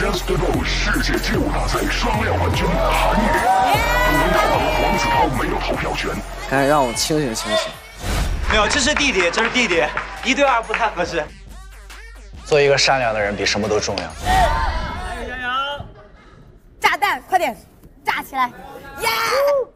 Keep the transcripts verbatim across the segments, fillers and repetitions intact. Just Go 世界街舞大赛双料冠军韩语，不能打完黄子韬没有投票权。哎，让我清醒清醒。没有，这是弟弟，这是弟弟，一对二不太合适。做一个善良的人比什么都重要。加油！炸弹，快点，炸起来！呀！ Yeah!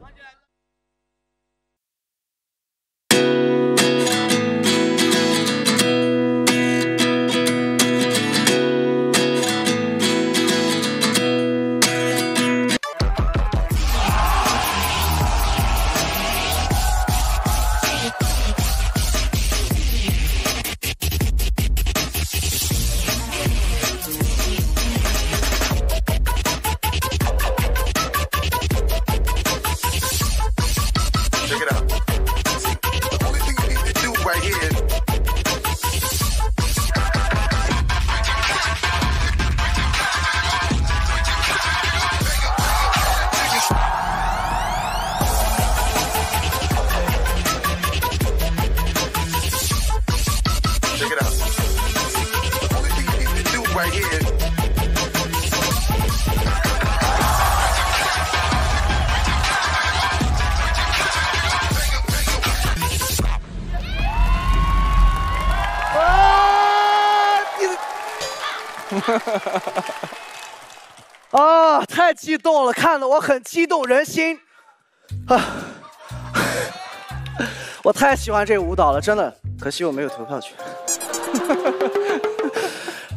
啊！太激动了，看得我很激动，人心啊！我太喜欢这个舞蹈了，真的。可惜我没有投票权。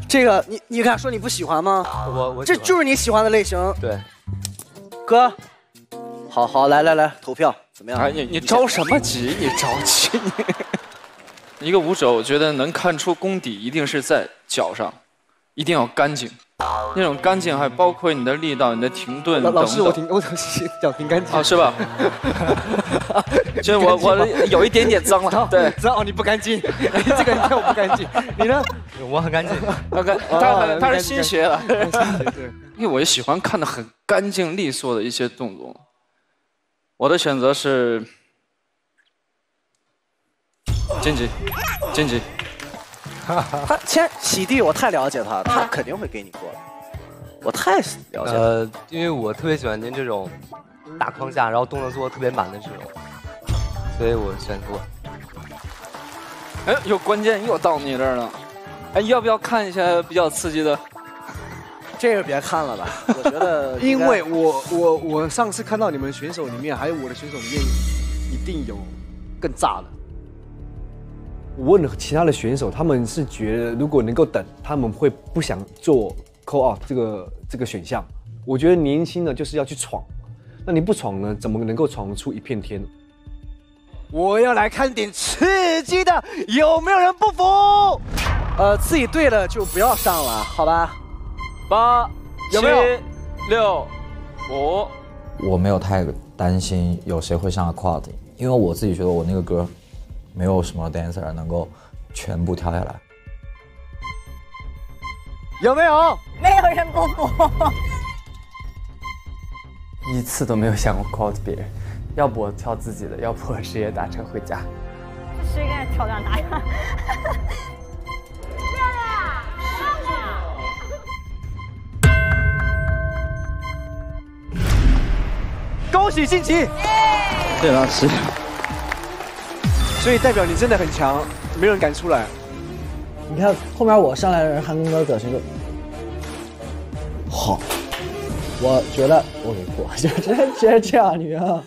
这个你你敢说你不喜欢吗？我我这就是你喜欢的类型。对，哥，好好来来来投票，怎么样？哎，你你着什么急？你着急？一个舞者，我觉得能看出功底一定是在脚上。 一定要干净，那种干净还包括你的力道、你的停顿等等。老师，我挺我脚挺干净啊，是吧？就我我有一点点脏了，对，脏哦，你不干净，这个你看我不干净，你呢？我很干净，他他他是新学的，因为我也喜欢看的很干净利索的一些动作。我的选择是荆棘，荆棘。 他先洗地，我太了解他，他肯定会给你过来。我太了解他。呃，因为我特别喜欢您这种大框架，然后动作做的特别满的这种，所以我选过。哎，有关键又到你这儿了。哎，要不要看一下比较刺激的？这个别看了吧，我觉得。因为我我我上次看到你们选手里面，还有我的选手里面，一定有更炸的。 我问了其他的选手，他们是觉得如果能够等，他们会不想做 call out 这个这个选项。我觉得年轻呢就是要去闯，那你不闯呢，怎么能够闯出一片天？我要来看点刺激的，有没有人不服？呃，自己对了就不要上了，好吧？八，有没有？六，五。我没有太担心有谁会上 call out， 因为我自己觉得我那个歌。 没有什么 dancer 能够全部跳下来，有没有？没有人不服，一次都没有想过 call 别人，要不我跳自己的，要不我事业打车回家。事业挑战打呀！对呀，上呀！恭喜晋级！对了，是。 所以代表你真的很强，没有人敢出来。你看后面我上来的人，韩庚哥的表情就好，我觉得我给过，就直接直接这样，你知道吗？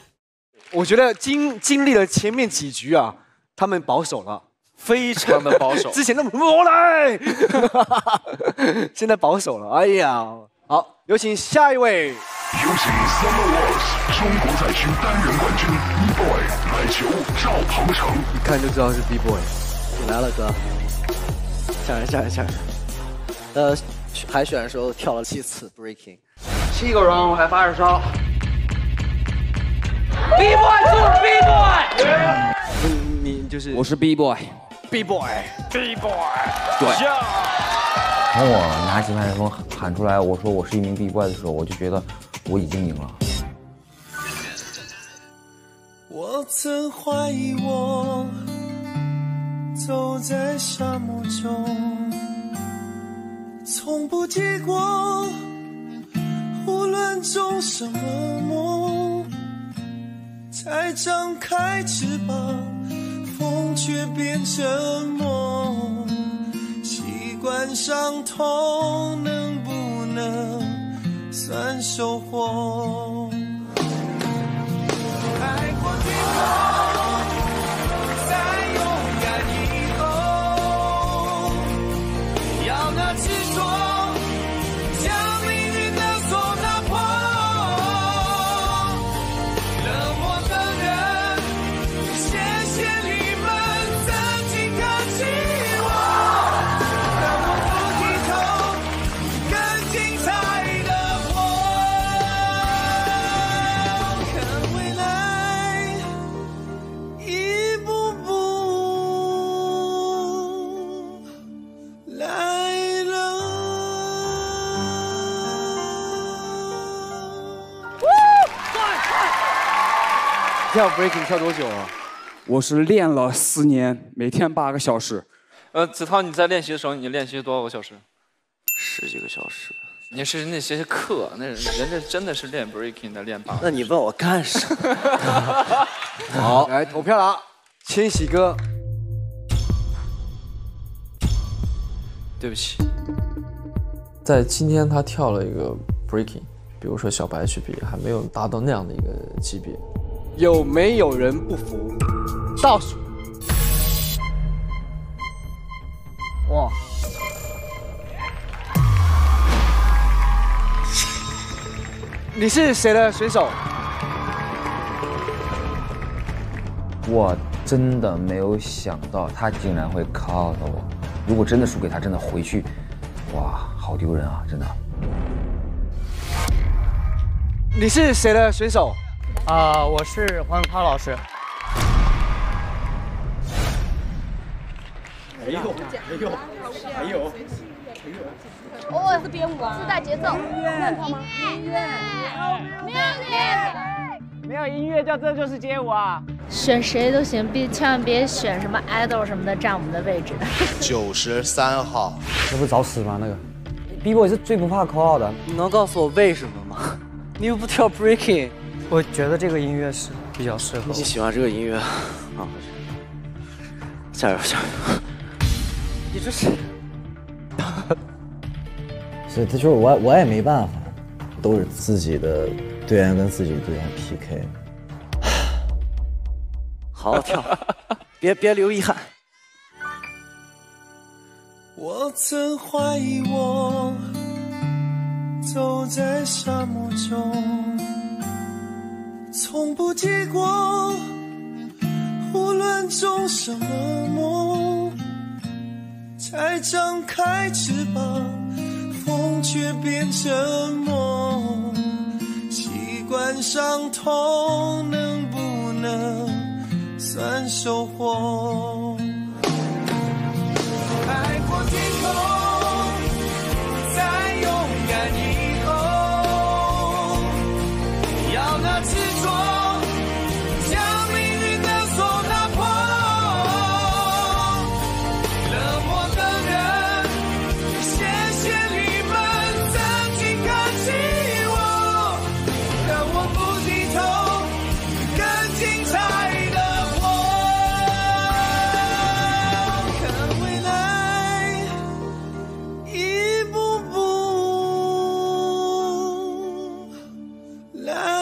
我觉得经经历了前面几局啊，他们保守了，非常的保守。之前那么我来，现在保守了。哎呀，好，有请下一位。 有请 Summer Wars 中国赛区单人冠军 B Boy 奶球赵鹏程，一看就知道是 B Boy， 你来了哥，吓人吓人吓人！呃，海选的时候跳了七次 breaking， 七个 round 还发着烧。B Boy 就是 B Boy， 你你就是我是 B Boy，B Boy，B Boy， 对。当我拿起麦克风喊出来我说我是一名 B Boy 的时候，我就觉得。 我已经赢了。我曾怀疑我走在沙漠中，从不结果什么梦才张开翅膀，风却变沉默，习惯伤痛能不能算收获？爱过天空，才勇敢以后，要那执着。 跳 breaking 跳多久啊？我是练了四年，每天八个小时。呃，子韬，你在练习的时候，你练习多少个小时？十几个小时。你是那些课，那人家真的是练 breaking 的，练八。那你问我干什么？好，来投票了，千玺哥。对不起，在今天他跳了一个 breaking， 比如说小白去比，还没有达到那样的一个级别。 有没有人不服？倒数。哇！你是谁的选手？我真的没有想到他竟然会 call 到我。如果真的输给他，真的回去，哇，好丢人啊！真的。你是谁的选手？ 啊， uh, 我是黄子韬老师。哎呦，哎呦，哎呦，哎呦！偶尔是编舞啊，自带节奏。音乐，音乐，没有音乐，没有音乐叫这就是街舞啊！选谁都行，别千万别选什么 idol 什么的占我们的位置。九十三号，这不找死吗？那个 B-boy 是最不怕 call 的。你能告诉我为什么吗？你又不跳 breaking。 我觉得这个音乐是比较适合我。你喜欢这个音乐啊？加油加油！你这是……所以他就是我，我也没办法，都是自己的队员跟自己的队员 P K。好好跳，别别留遗憾。我曾怀疑我走在沙漠中。 从不结果，无论种什么梦，才张开翅膀，风却变沉默。习惯伤痛，能不能算收获？爱过天空，才勇敢以后，要那执着。 Love.